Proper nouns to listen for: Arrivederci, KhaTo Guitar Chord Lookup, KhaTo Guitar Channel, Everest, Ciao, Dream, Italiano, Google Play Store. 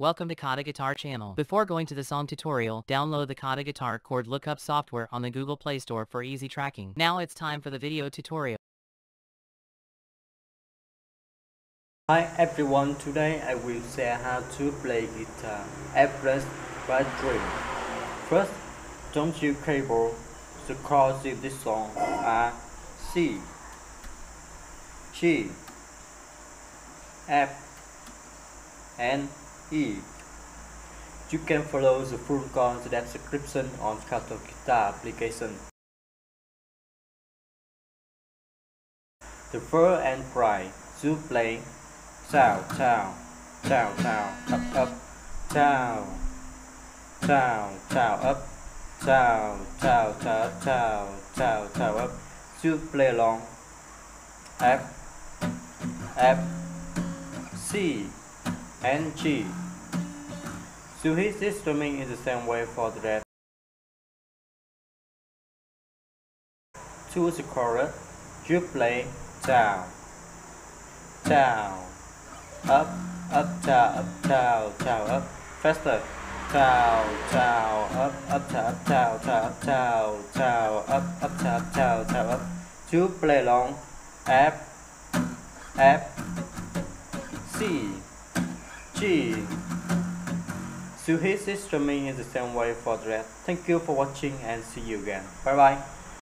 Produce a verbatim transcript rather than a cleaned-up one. Welcome to KhaTo Guitar Channel. Before going to the song tutorial, download the KhaTo Guitar Chord Lookup software on the Google Play Store for easy tracking. Now it's time for the video tutorial. Hi everyone, today I will share how to play guitar Everest by Dream. First, don't use cable. The chords in this song are C, G, F, and E. You can follow the full chord description on KhaTo Guitar application. The first and prime to play down, down, down, down, up, up, down, down, down, up, down, down, down, down, down, down, up. To play long F, F, C, and G. So his instrument is the same way for the rest. To the chorus, you play down, down, up, up, down, up, down, down, up, faster, down, down, up, up, down, up, down, down, down, down, up, up, down, down, down, up. To play long F, F, C, G. So his instrument is the same way for the rest. Thank you for watching and see you again. Bye bye.